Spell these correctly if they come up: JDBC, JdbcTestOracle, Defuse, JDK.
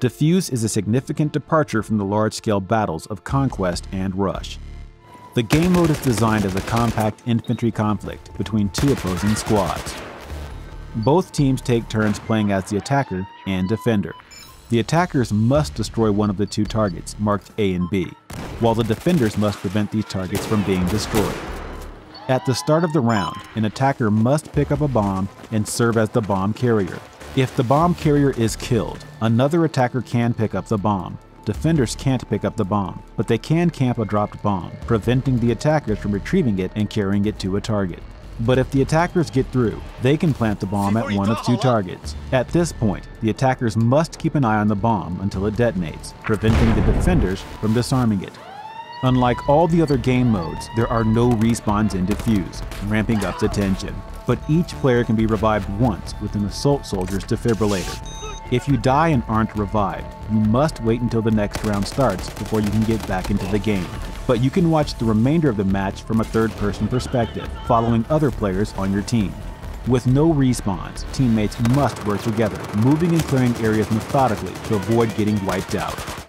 Defuse is a significant departure from the large-scale battles of Conquest and Rush. The game mode is designed as a compact infantry conflict between two opposing squads. Both teams take turns playing as the attacker and defender. The attackers must destroy one of the two targets, marked A and B, while the defenders must prevent these targets from being destroyed. At the start of the round, an attacker must pick up a bomb and serve as the bomb carrier. If the bomb carrier is killed, another attacker can pick up the bomb. Defenders can't pick up the bomb, but they can camp a dropped bomb, preventing the attackers from retrieving it and carrying it to a target. But if the attackers get through, they can plant the bomb at one of two targets. At this point, the attackers must keep an eye on the bomb until it detonates, preventing the defenders from disarming it. Unlike all the other game modes, there are no respawns in Defuse, ramping up the tension. But each player can be revived once with an assault soldier's defibrillator. If you die and aren't revived, you must wait until the next round starts before you can get back into the game. But you can watch the remainder of the match from a third-person perspective, following other players on your team. With no respawns, teammates must work together, moving and clearing areas methodically to avoid getting wiped out.